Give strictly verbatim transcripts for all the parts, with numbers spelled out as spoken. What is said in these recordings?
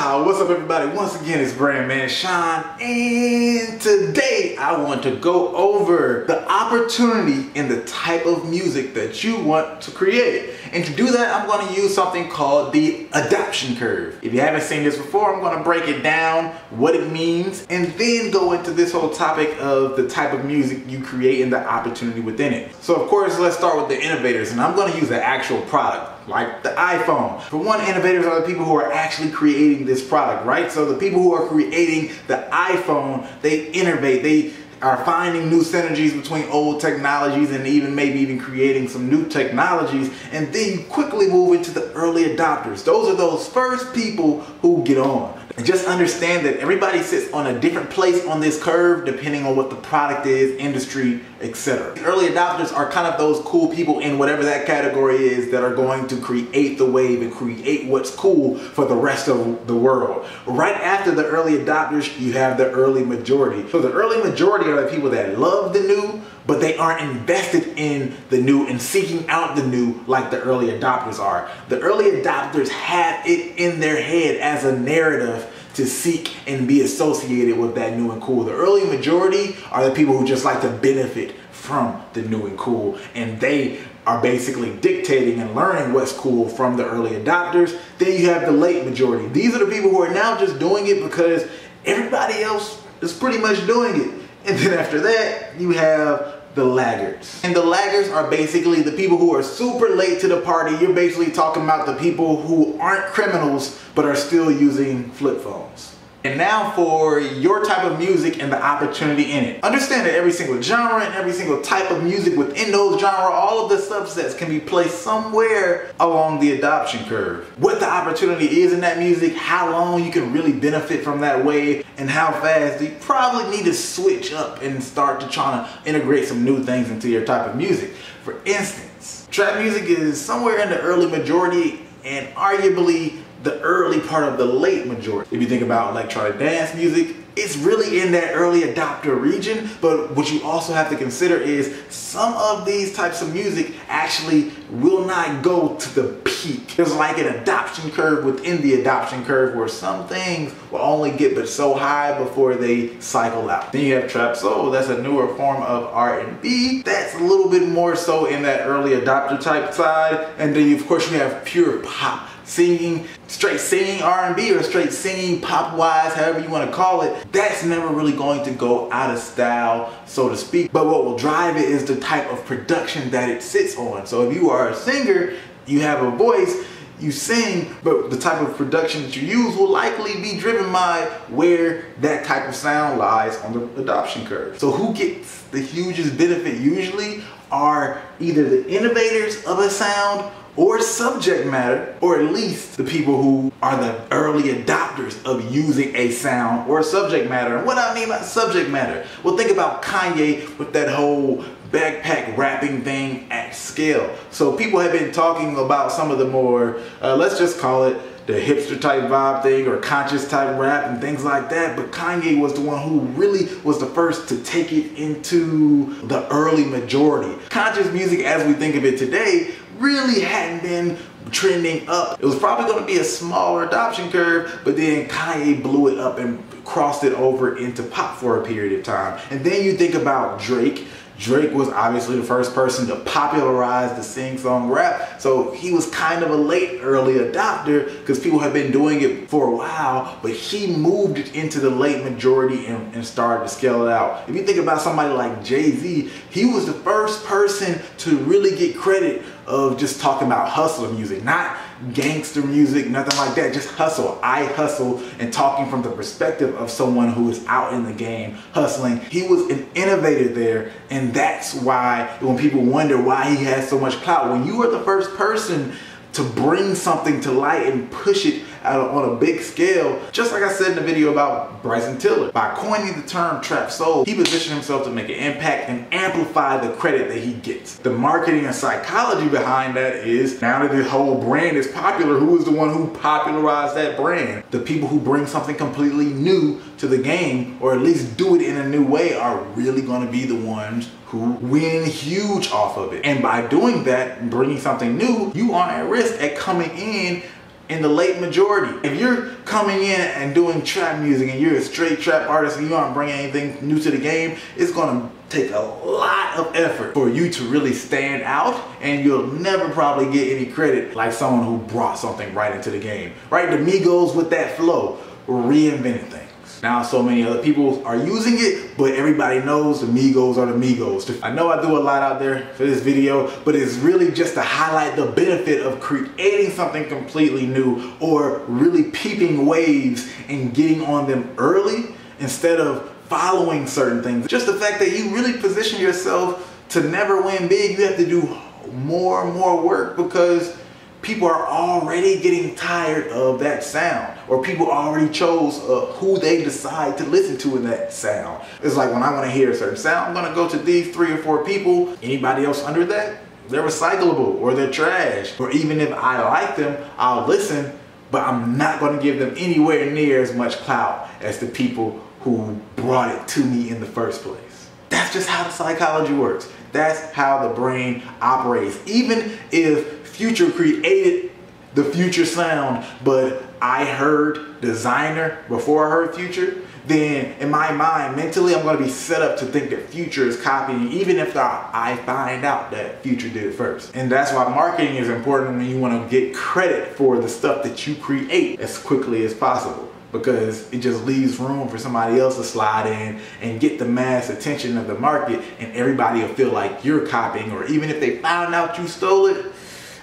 What's up, everybody? Once again, it's BrandMan Sean, and today I want to go over the opportunity and the type of music that you want to create. And to do that, I'm going to use something called the adoption curve. If you haven't seen this before, I'm going to break it down, what it means, and then go into this whole topic of the type of music you create and the opportunity within it. So of course, let's start with the innovators, and I'm going to use an actual product, like the iPhone. For one, innovators are the people who are actually creating this product, right? So the people who are creating the iPhone, they innovate. They are finding new synergies between old technologies and even maybe even creating some new technologies. And then you quickly move into the early adopters. Those are those first people who get on. And just understand that everybody sits on a different place on this curve depending on what the product is, industry, et cetera. Early adopters are kind of those cool people in whatever that category is that are going to create the wave and create what's cool for the rest of the world. Right after the early adopters, you have the early majority. So the early majority are the people that love the new, but they aren't invested in the new and seeking out the new like the early adopters are. The early adopters have it in their head as a narrative to seek and be associated with that new and cool. The early majority are the people who just like to benefit from the new and cool, and they are basically dictating and learning what's cool from the early adopters. Then you have the late majority. These are the people who are now just doing it because everybody else is pretty much doing it. And then after that, you have the laggards. And the laggards are basically the people who are super late to the party. You're basically talking about the people who aren't criminals but are still using flip phones. And now for your type of music and the opportunity in it. Understand that every single genre and every single type of music within those genres, all of the subsets can be placed somewhere along the adoption curve. What the opportunity is in that music, how long you can really benefit from that wave, and how fast you probably need to switch up and start to try to integrate some new things into your type of music. For instance, trap music is somewhere in the early majority and arguably the early part of the late majority. If you think about electronic dance music, it's really in that early adopter region, but what you also have to consider is some of these types of music actually will not go to the peak. There's like an adoption curve within the adoption curve where some things will only get but so high before they cycle out. Then you have trap soul. That's a newer form of R and B. That's a little bit more so in that early adopter type side. And then you, of course, you have pure pop. Singing, straight singing R and B or straight singing pop-wise, however you want to call it, that's never really going to go out of style, so to speak. But what will drive it is the type of production that it sits on. So if you are a singer, you have a voice, you sing, but the type of production that you use will likely be driven by where that type of sound lies on the adoption curve. So who gets the hugest benefit usually are either the innovators of a sound or subject matter, or at least the people who are the early adopters of using a sound or subject matter. And what I mean by subject matter, well, think about Kanye with that whole backpack rapping thing at scale. So people have been talking about some of the more, uh, let's just call it, the hipster type vibe thing or conscious type rap and things like that, but Kanye was the one who really was the first to take it into the early majority. Conscious music as we think of it today really hadn't been trending up. It was probably going to be a smaller adoption curve, but then Kanye blew it up and crossed it over into pop for a period of time. And then you think about Drake. Drake was obviously the first person to popularize the sing-song rap, so he was kind of a late early adopter because people had been doing it for a while, but he moved it into the late majority and, and started to scale it out. If you think about somebody like Jay-Z, he was the first person to really get credit of just talking about hustler music, not gangster music, nothing like that, just hustle. I hustle, and talking from the perspective of someone who is out in the game hustling. He was an innovator there, and that's why when people wonder why he has so much clout, when you are the first person to bring something to light and push it out on a big scale, just like I said in the video about Bryson Tiller. By coining the term trap soul, he positioned himself to make an impact and amplify the credit that he gets. The marketing and psychology behind that is, now that the whole brand is popular, who is the one who popularized that brand? The people who bring something completely new to the game, or at least do it in a new way, are really gonna be the ones who win huge off of it. And by doing that, bringing something new, you aren't at risk at coming in in the late majority. If you're coming in and doing trap music and you're a straight trap artist and you aren't bringing anything new to the game, it's gonna take a lot of effort for you to really stand out, and you'll never probably get any credit like someone who brought something right into the game. Right? The Migos with that flow reinvented things. Now so many other people are using it, but everybody knows the Migos are the Migos. I know I do a lot out there for this video, but it's really just to highlight the benefit of creating something completely new or really peeping waves and getting on them early instead of following certain things. Just the fact that you really position yourself to never win big, you have to do more and more work because people are already getting tired of that sound, or people already chose uh, who they decide to listen to in that sound. It's like when I want to hear a certain sound, I'm going to go to these three or four people. Anybody else under that, they're recyclable or they're trash. Or even if I like them, I'll listen, but I'm not going to give them anywhere near as much clout as the people who brought it to me in the first place. That's just how the psychology works. That's how the brain operates. Even if Future created the Future sound, but I heard Designer before I heard Future, then in my mind, mentally, I'm going to be set up to think that Future is copying, even if I find out that Future did it first. And that's why marketing is important when you want to get credit for the stuff that you create as quickly as possible, because it just leaves room for somebody else to slide in and get the mass attention of the market, and everybody will feel like you're copying, or even if they found out you stole it,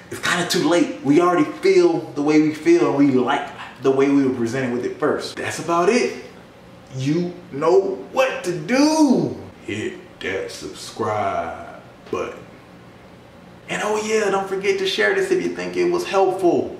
it's kind of too late. We already feel the way we feel, and we like the way we were presented with it first. That's about it. You know what to do. Hit that subscribe button. And oh yeah, don't forget to share this if you think it was helpful.